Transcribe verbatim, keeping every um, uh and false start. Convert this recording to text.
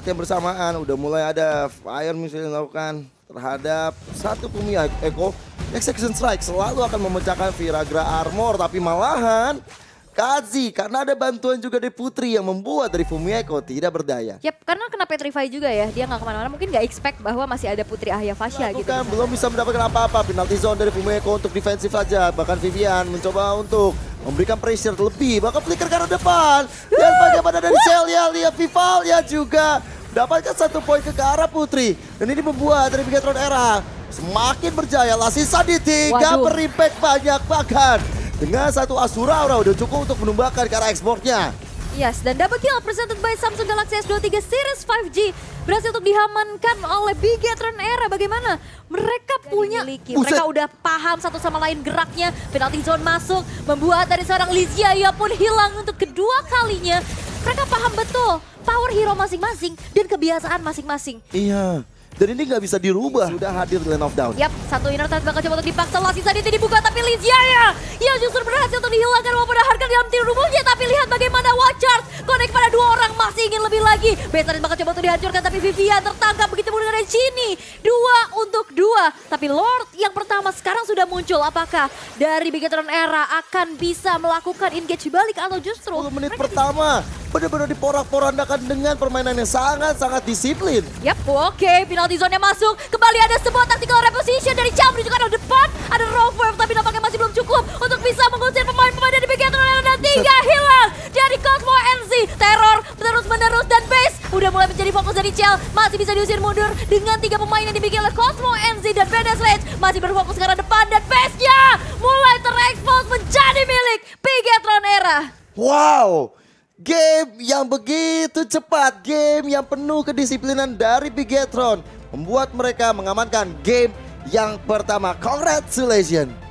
saat yang bersamaan udah mulai ada fire missile yang dilakukan terhadap satu Fumia Eko. Execution Strike selalu akan memecahkan Viragra Armor, tapi malahan Kazi, karena ada bantuan juga dari Putri yang membuat dari Fumia Eko tidak berdaya. Yap, karena kena Petrify juga ya, dia nggak kemana-mana, mungkin nggak expect bahwa masih ada Putri Ahya Fasya gitu. Bukan, belum bisa mendapatkan apa-apa, penalti zone dari Fumia Eko untuk defensif saja, bahkan Vivian mencoba untuk memberikan pressure terlebih, bahkan flicker karena depan. Dan bagaimana dari Celia, lihat Vivalia juga dapatkan satu poin ke arah Putri. Dan ini membuat dari Bigetron Era semakin berjaya lah, sisa di tiga berimpact banyak bahkan. Dengan satu Asura Aura udah cukup untuk menumbakan ke arah ekspornya. Yes, dan double kill presented by Samsung Galaxy S dua puluh tiga Series lima G. Berhasil untuk diamankan oleh Bigetron Era. Bagaimana? Mereka punya, mereka udah paham satu sama lain geraknya. Penalti zone masuk, membuat dari seorang Lizziaya pun hilang untuk kedua kalinya. Mereka paham betul power hero masing-masing dan kebiasaan masing-masing. Iya. Dan ini nggak bisa dirubah. Sudah hadir Land of Dawn. Yap, satu inner turret bakal coba untuk dipaksa. Lizziaya itu dibuka tapi Lizziaya yang justru berhasil untuk dihilangkan walaupun ada harga dalam tim rubuhnya. Tapi lihat bagaimana Watchers connect pada dua orang, masih ingin lebih lagi. Betanet bakal coba untuk dihancurkan tapi Vivian tertangkap, begitu pula dari Chini. Dua untuk dua. Tapi Lord yang pertama sekarang sudah muncul. Apakah dari Bigetron Era akan bisa melakukan engage balik atau justru sepuluh menit pertama benar-benar diporak-porandakan dengan permainan yang sangat-sangat disiplin. Yap, oke. Okay. Penalti zone-nya masuk. Kembali ada sebuah tactical reposition dari Cham juga ada depan. Ada rover tapi nampaknya masih belum cukup untuk bisa mengusir pemain-pemain dari Bigetron Era. Dan tiga hilang dari Cosmo Enzi Terror terus-menerus dan base udah mulai menjadi fokus dari Chell. Masih bisa diusir mundur dengan tiga pemain yang dibikin oleh Cosmo Enzi dan Venice Raid. Masih berfokus ke arah depan dan base-nya mulai terekspos menjadi milik Bigetron Era. Wow. Game yang begitu cepat, game yang penuh kedisiplinan dari Bigetron membuat mereka mengamankan game yang pertama. Congratulations!